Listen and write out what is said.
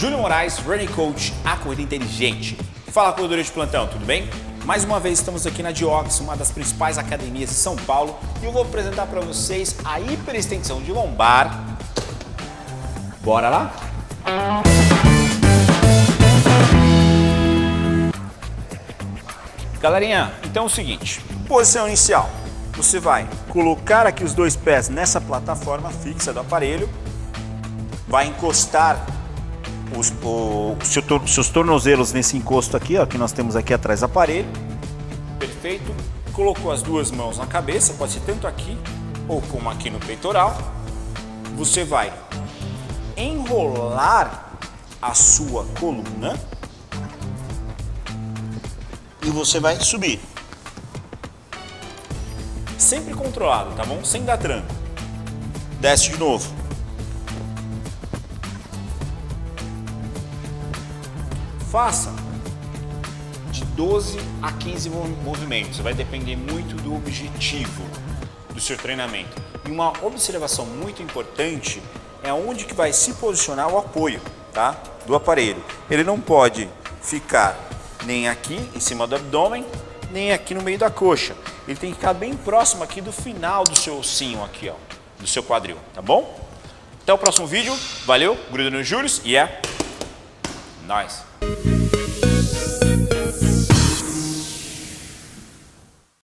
Júlio Moraes, Running Coach, A Corrida Inteligente. Fala, corredores de plantão, tudo bem? Mais uma vez estamos aqui na Diox, uma das principais academias de São Paulo, e eu vou apresentar para vocês a hiperextensão de lombar. Bora lá? Galerinha, então é o seguinte, posição inicial, você vai colocar aqui os dois pés nessa plataforma fixa do aparelho, vai encostar seus tornozelos nesse encosto aqui, ó, que nós temos aqui atrás do aparelho, perfeito, colocou as duas mãos na cabeça, pode ser tanto aqui ou como aqui no peitoral, você vai enrolar a sua coluna, e você vai subir. Sempre controlado, tá bom? Sem dar tranco. Desce de novo. Faça de 12 a 15 movimentos. Vai depender muito do objetivo do seu treinamento. E uma observação muito importante é onde que vai se posicionar o apoio, tá? Do aparelho. Ele não pode ficar nem aqui em cima do abdômen, nem aqui no meio da coxa. Ele tem que ficar bem próximo aqui do final do seu ossinho aqui, ó, do seu quadril, tá bom? Até o próximo vídeo, valeu, gruda nos juros e é nóis!